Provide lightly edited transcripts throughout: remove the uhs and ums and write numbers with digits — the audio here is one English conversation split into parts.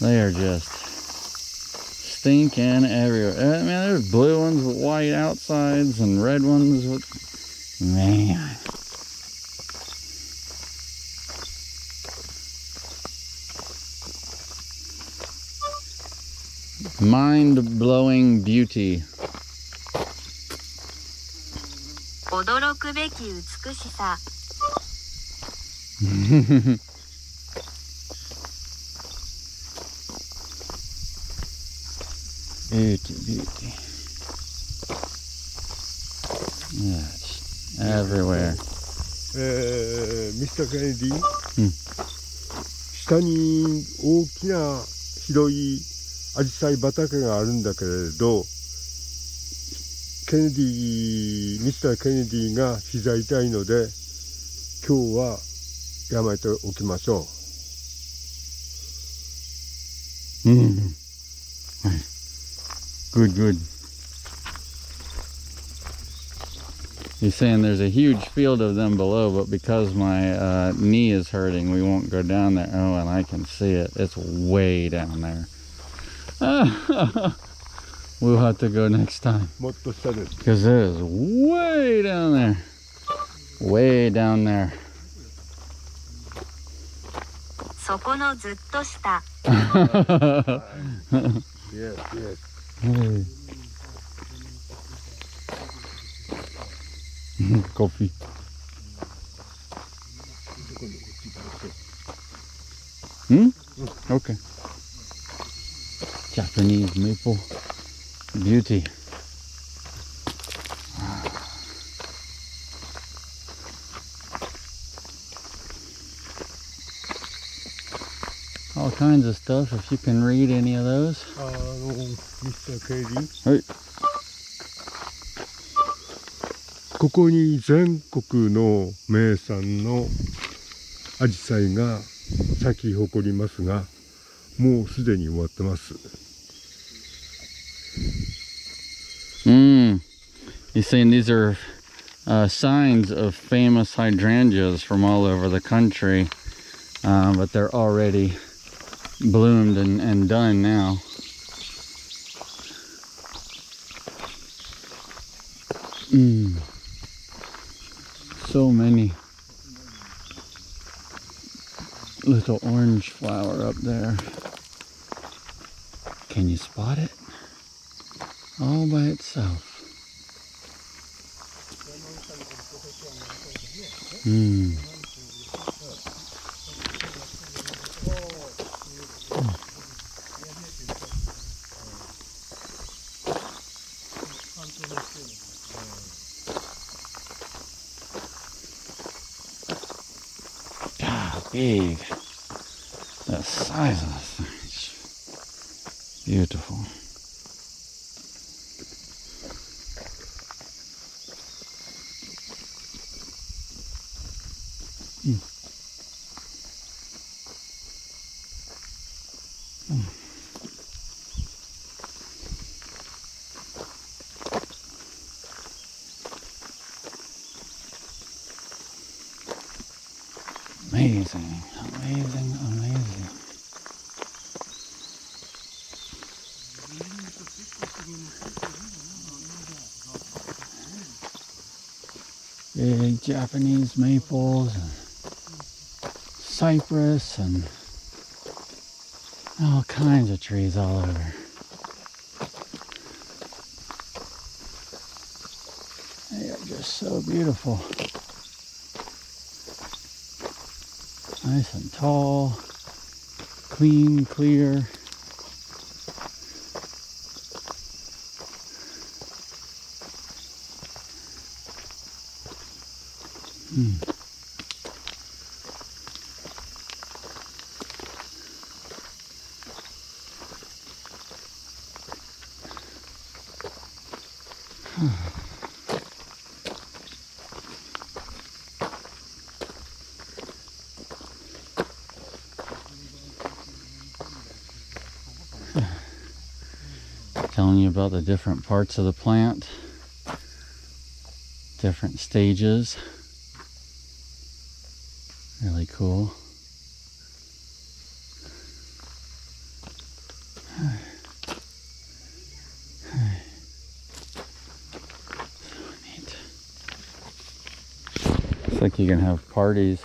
They are just stinking everywhere. Man, there's blue ones with white outsides and red ones with... Man. Mind-blowing beauty. Beauty, beauty. Yeah, it's everywhere. Mr. Kennedy, Good, good. He's saying there's a huge field of them below, but because my knee is hurting, we won't go down there. Oh, and I can see it. It's way down there. We'll have to go next time, because it is way down there. Way down there. Yes, yes. Hey. Coffee. Okay. Japanese maple. Beauty. All kinds of stuff, if you can read any of those. Mr. Kennedy. Hey. ここに全国の名産のアジサイが咲き誇りますが、もうすでに終わってます。He's saying these are signs of famous hydrangeas from all over the country, but they're already bloomed and done now. So many. Little orange flower up there. Can you spot it? All by itself. Big. The size of this thing. Beautiful. Amazing, amazing, amazing. Big Japanese maples and cypress and all kinds of trees all over. They are just so beautiful. Nice and tall, clean, clear. Telling you about the different parts of the plant, different stages. Really cool. It's like you can have parties,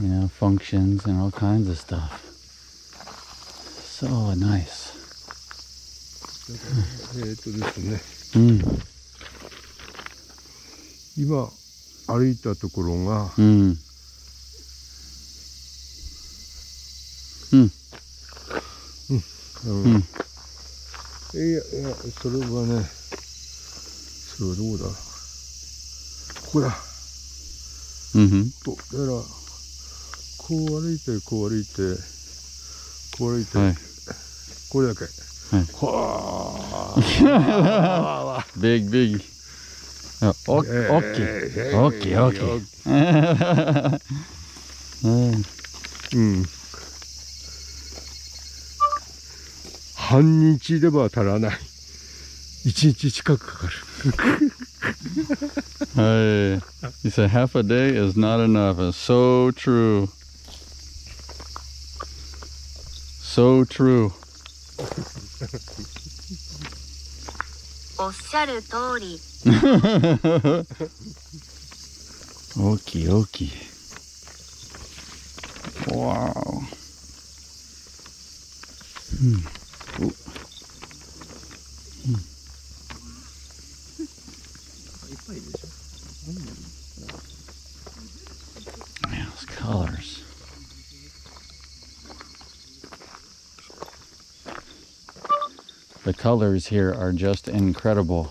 you know, functions and all kinds of stuff. So nice.今歩いたところが、いやそれはね、それはどうだ。ここだ。だからこう歩いて、はい、これだけ。はあ。big Okay.半日では足らない。一日近くかかる。He said half a day is not enough. It's so true. So true. おっしゃる通り。Okay. Wow. Those colors. The colors here are just incredible.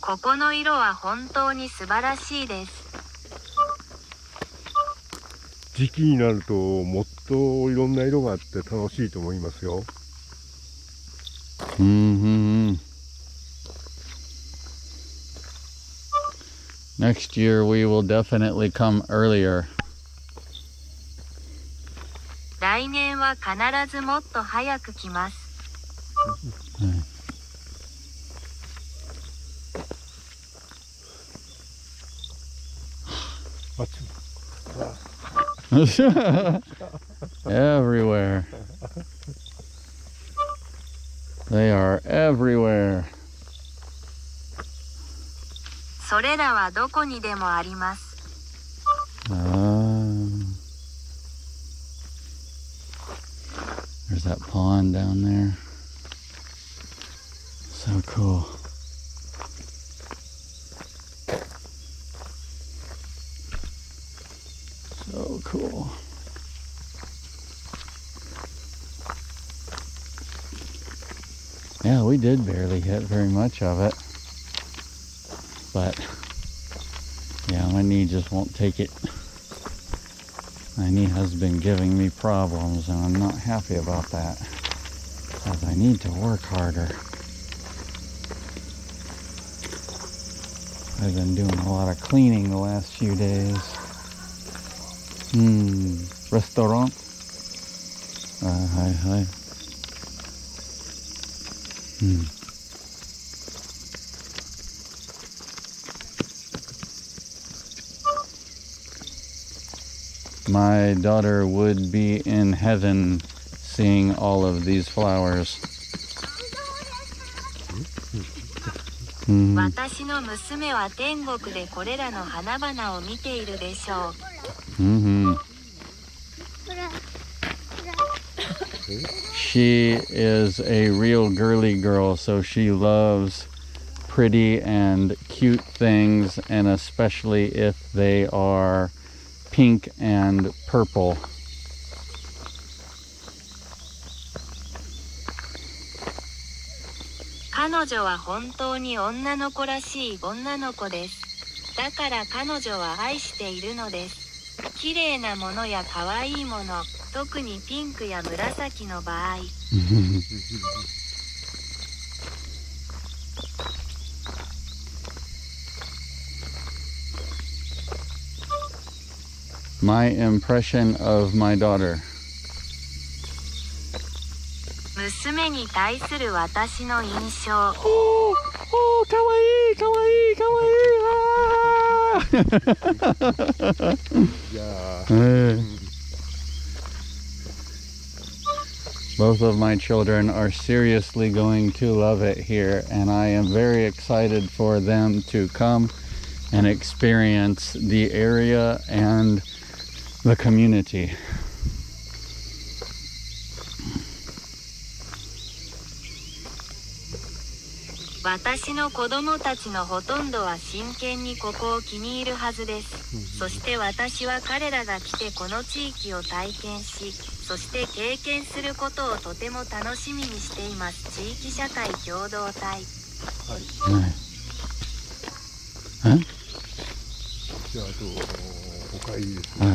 ここの色は本当に素晴らしいです。時期になるともっといろんな色があって楽しいと思いますよ。Next year we will definitely come earlier. 来年は必ずもっと早く来ます。Everywhere. They are everywhere. それらはどこにでもあります。There's that pond down there. So cool. So cool. Yeah, we did barely hit very much of it. But, yeah, my knee just won't take it. My knee has been giving me problems, and I'm not happy about that. Because I need to work harder. I've been doing a lot of cleaning the last few days. Restaurant. My daughter would be in heaven seeing all of these flowers. 私の娘は天国でこれらの花々を見ているでしょう。She is a real girly girl, so she loves pretty and cute things, and especially if they are pink and purple. My impression of my daughter. 娘に対する私の印象。かわいい、かわいい、かわいい。Both of my children are seriously going to love it here, and I am very excited for them to come and experience the area and the community.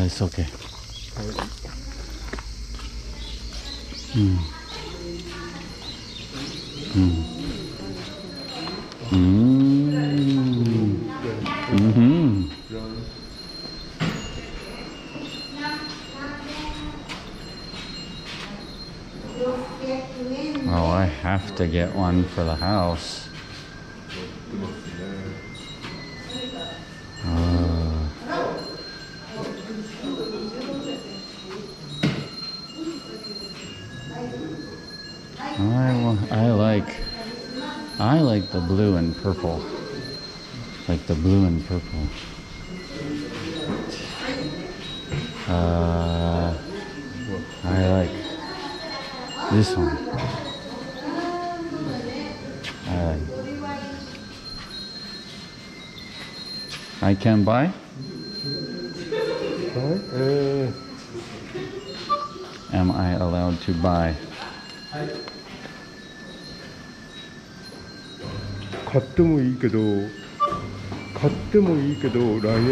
It's okay. Mm. Mm. Mm. Mm-hmm. Oh, I have to get one for the house. I like the blue and purple. Like the blue and purple. I like this one. I can buy? Am I allowed to buy? 買ってもいいけど、来年